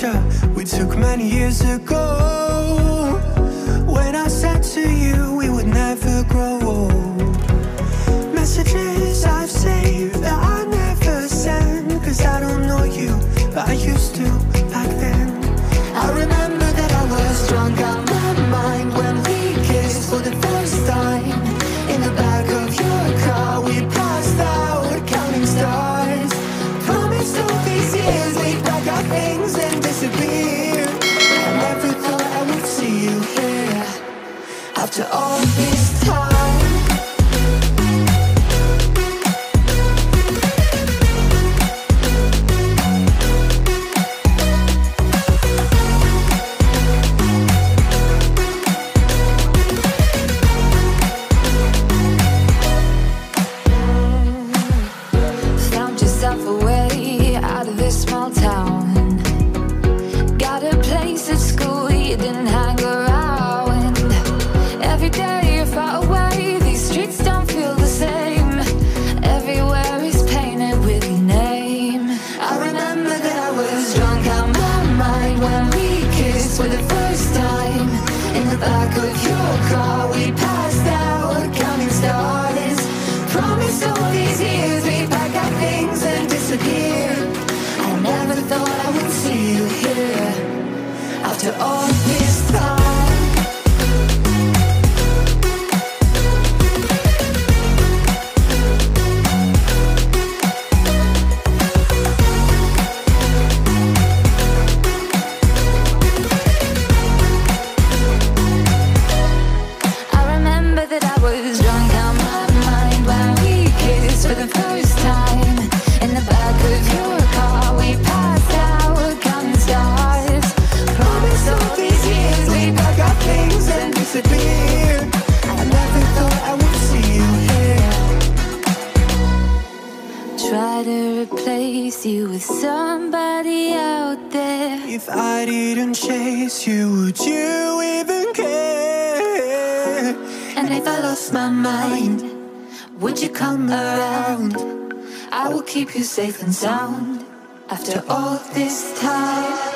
picture we took many years ago, when I said to you we would never grow old. Messages I've saved that I never send, cause I don't know you, but I used to back then. I remember that I was drunk out my mind when we kissed for the first time. In the back of your car we passed out counting stars. Promised all these years we'd pack our things and disappear. I never thought I would see you here after all this time. Keep you safe and sound after all this time.